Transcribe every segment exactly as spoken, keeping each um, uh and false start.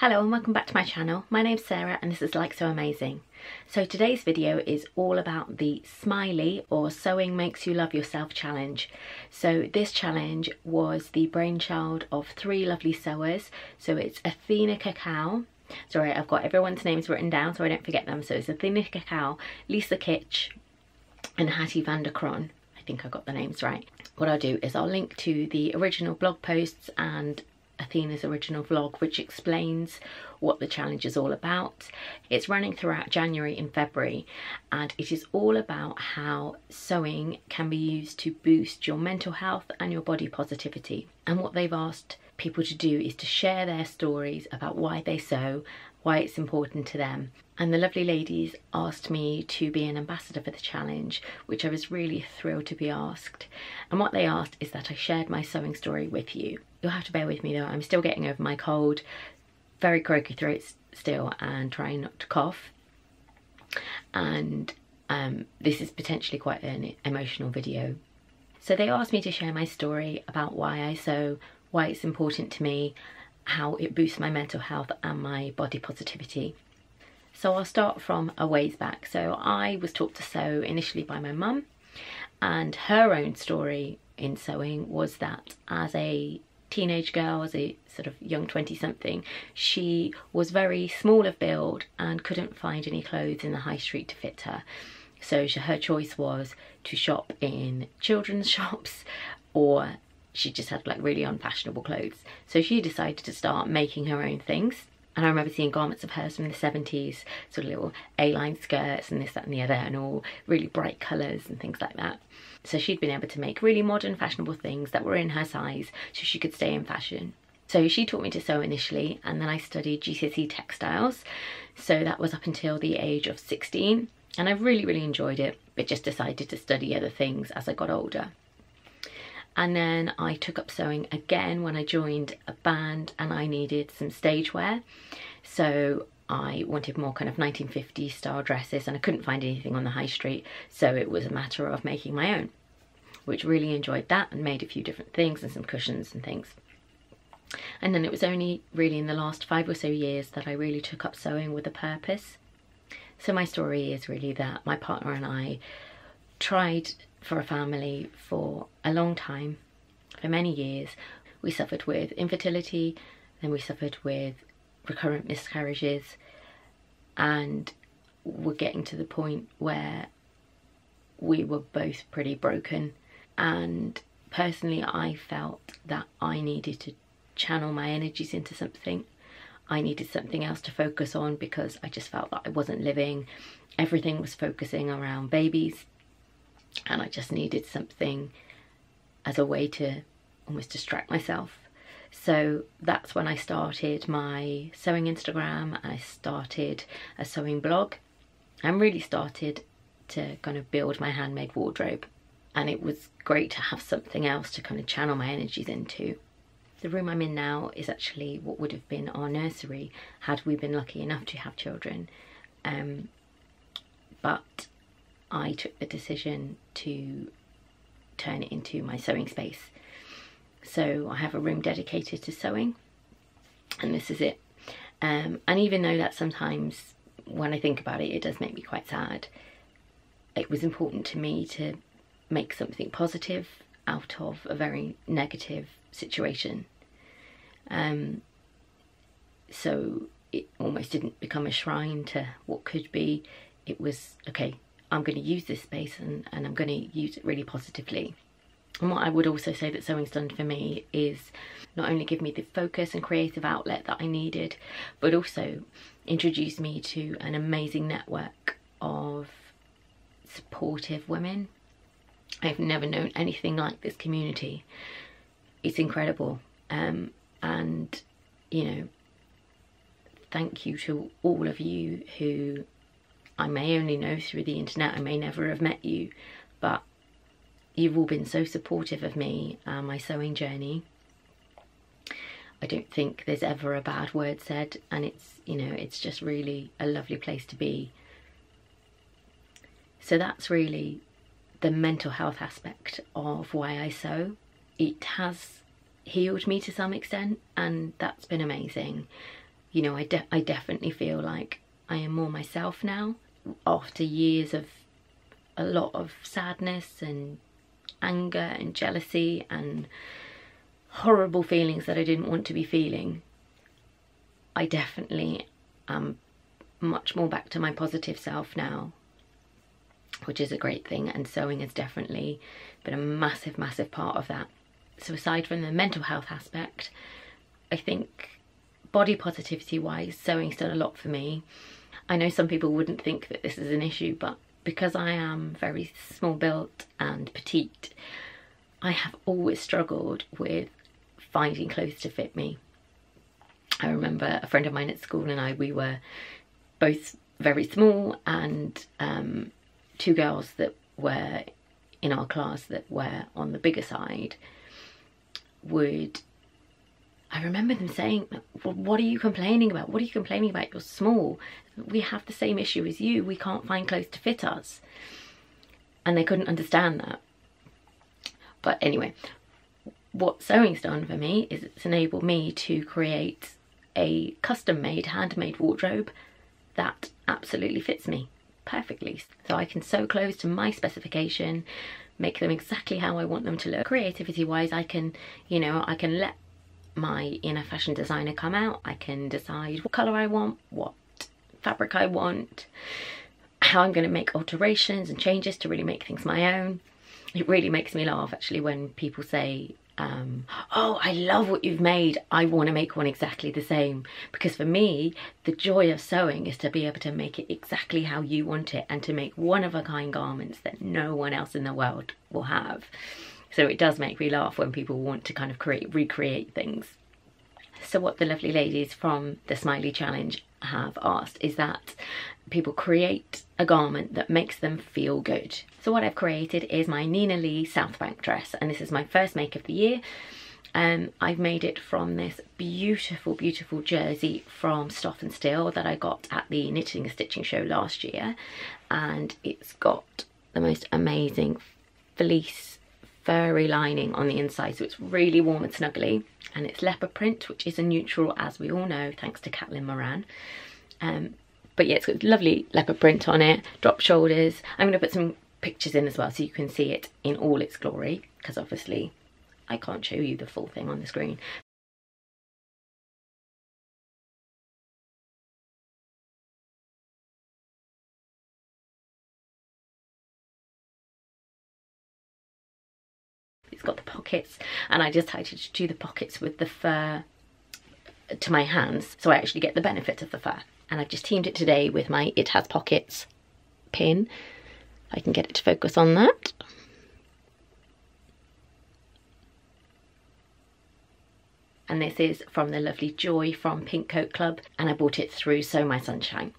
Hello and welcome back to my channel. My name's Sarah and this is Like Sew Amazing. So today's video is all about the Smiley or Sewing Makes You Love Yourself challenge. So this challenge was the brainchild of three lovely sewers. So it's Athina Kakou. Sorry, I've got everyone's names written down so I don't forget them. So it's Athina Kakou, Lisa Kitsch and Hattie van der Kron. I think I got the names right. What I'll do is I'll link to the original blog posts and Athina's original vlog, which explains what the challenge is all about. It's running throughout January and February, and it is all about how sewing can be used to boost your mental health and your body positivity. And what they've asked people to do is to share their stories about why they sew, why it's important to them. And the lovely ladies asked me to be an ambassador for the challenge, which I was really thrilled to be asked. And what they asked is that I shared my sewing story with you. You'll have to bear with me though, I'm still getting over my cold, very croaky throat still, and trying not to cough. And um, this is potentially quite an emotional video. So they asked me to share my story about why I sew, why it's important to me, how it boosts my mental health and my body positivity. So I'll start from a ways back. So I was taught to sew initially by my mum, and her own story in sewing was that as a teenage girl, as a sort of young twenty something, she was very small of build and couldn't find any clothes in the high street to fit her. So her choice was to shop in children's shops, or she just had like really unfashionable clothes. So she decided to start making her own things. And I remember seeing garments of hers from the seventies, sort of little A-line skirts and this, that and the other, and all really bright colours and things like that. So she'd been able to make really modern, fashionable things that were in her size so she could stay in fashion. So she taught me to sew initially, and then I studied G C S E textiles. So that was up until the age of sixteen, and I really, really enjoyed it, but just decided to study other things as I got older. And then I took up sewing again when I joined a band and I needed some stage wear. So I wanted more kind of nineteen fifties style dresses, and I couldn't find anything on the high street. So it was a matter of making my own, which really enjoyed that, and made a few different things and some cushions and things. And then it was only really in the last five or so years that I really took up sewing with a purpose. So my story is really that my partner and I tried for a family for a long time, for many years. We suffered with infertility, then we suffered with recurrent miscarriages, and we're getting to the point where we were both pretty broken. And personally, I felt that I needed to channel my energies into something. I needed something else to focus on, because I just felt that I wasn't living. Everything was focusing around babies, and I just needed something as a way to almost distract myself. So that's when I started my sewing Instagram, I started a sewing blog, and really started to kind of build my handmade wardrobe. And it was great to have something else to kind of channel my energies into. The room I'm in now is actually what would have been our nursery had we been lucky enough to have children. Um, but I took the decision to turn it into my sewing space. So I have a room dedicated to sewing, and this is it. Um, and even though that sometimes when I think about it, it does make me quite sad, it was important to me to make something positive out of a very negative situation. Um, so it almost didn't become a shrine to what could be. It was, okay, I'm going to use this space and, and I'm going to use it really positively. And what I would also say that sewing's done for me is not only give me the focus and creative outlet that I needed, but also introduce me to an amazing network of supportive women. I've never known anything like this community. It's incredible. Um, and, you know, thank you to all of you who I may only know through the internet, I may never have met you, but you've all been so supportive of me and my sewing journey. I don't think there's ever a bad word said, and it's, you know, it's just really a lovely place to be. So that's really the mental health aspect of why I sew. It has healed me to some extent, and that's been amazing. you know, I, de I definitely feel like I am more myself now after years of a lot of sadness and anger and jealousy and horrible feelings that I didn't want to be feeling. I definitely am much more back to my positive self now, which is a great thing, and sewing has definitely been a massive, massive part of that. So aside from the mental health aspect, I think body positivity wise, sewing's done a lot for me. I know some people wouldn't think that this is an issue, but because I am very small built and petite, I have always struggled with finding clothes to fit me. I remember a friend of mine at school and I, we were both very small, and um, two girls that were in our class that were on the bigger side would, I remember them saying, what are you complaining about? What are you complaining about? You're small. We have the same issue as you. We can't find clothes to fit us. And they couldn't understand that. But anyway, what sewing's done for me is it's enabled me to create a custom-made, handmade wardrobe that absolutely fits me perfectly. So I can sew clothes to my specification, make them exactly how I want them to look. Creativity-wise, I can, you know, I can let my inner fashion designer come out. I can decide what colour I want, what fabric I want, how I'm going to make alterations and changes to really make things my own. It really makes me laugh actually when people say, um, oh, I love what you've made, I want to make one exactly the same. Because for me, the joy of sewing is to be able to make it exactly how you want it and to make one-of-a-kind garments that no one else in the world will have. So it does make me laugh when people want to kind of create, recreate things. So what the lovely ladies from the Smiley Challenge have asked is that people create a garment that makes them feel good. So what I've created is my Nina Lee Southbank dress, and this is my first make of the year. Um, I've made it from this beautiful, beautiful jersey from Stoffstil that I got at the Knitting and Stitching show last year, and it's got the most amazing fleece furry lining on the inside, so it's really warm and snuggly, and it's leopard print, which is a neutral, as we all know, thanks to Caitlin Moran. Um, but yeah, it's got lovely leopard print on it, drop shoulders. I'm going to put some pictures in as well so you can see it in all its glory, because obviously I can't show you the full thing on the screen. It's got the pockets, and I decided to do the pockets with the fur to my hands, so I actually get the benefit of the fur. And I've just teamed it today with my It Has Pockets pin. I can get it to focus on that. And this is from the lovely Joy from Pink Coat Club, and I bought it through Sew My Sunshine.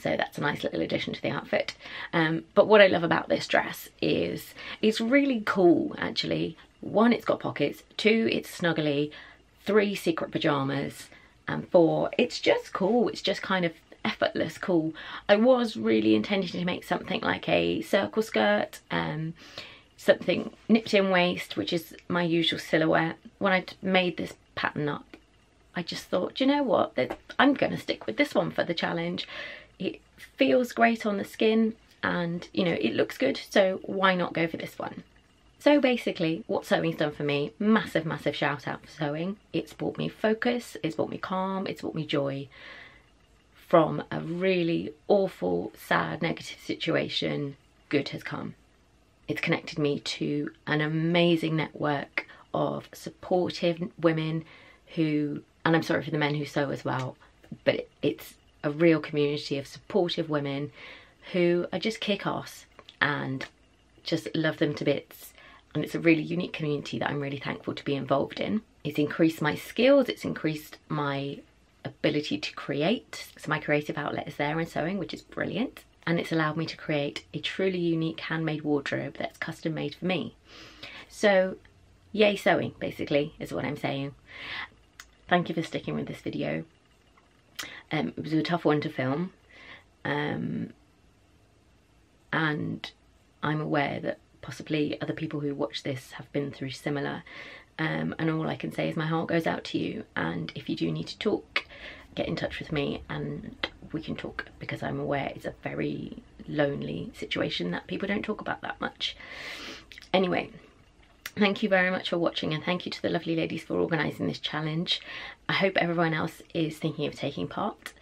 So that's a nice little addition to the outfit. Um, but what I love about this dress is it's really cool, actually. One, it's got pockets. Two, it's snuggly. Three, secret pyjamas. And four, it's just cool. It's just kind of effortless cool. I was really intending to make something like a circle skirt, um, something nipped in waist, which is my usual silhouette. When I made this pattern up, I just thought, you know what, I'm going to stick with this one for the challenge. It feels great on the skin and, you know, it looks good, so why not go for this one? So basically, what sewing's done for me, massive, massive shout out for sewing. It's brought me focus, it's brought me calm, it's brought me joy from a really awful, sad, negative situation. Good has come. It's connected me to an amazing network of supportive women who, and I'm sorry for the men who sew as well, but it, it's a real community of supportive women who are just kick-ass and just love them to bits. And it's a really unique community that I'm really thankful to be involved in. It's increased my skills, it's increased my ability to create, so my creative outlet is there in sewing, which is brilliant, and it's allowed me to create a truly unique handmade wardrobe that's custom made for me. So yay sewing, basically, is what I'm saying. Thank you for sticking with this video. Um, it was a tough one to film, um, and I'm aware that possibly other people who watch this have been through similar um, and all I can say is my heart goes out to you, and if you do need to talk, get in touch with me and we can talk, because I'm aware it's a very lonely situation that people don't talk about that much. Anyway, thank you very much for watching, and thank you to the lovely ladies for organising this challenge. I hope everyone else is thinking of taking part.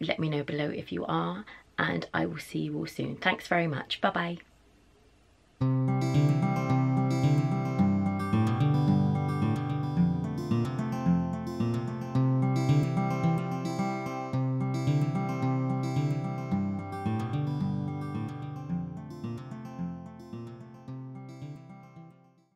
Let me know below if you are, and I will see you all soon. Thanks very much. Bye bye.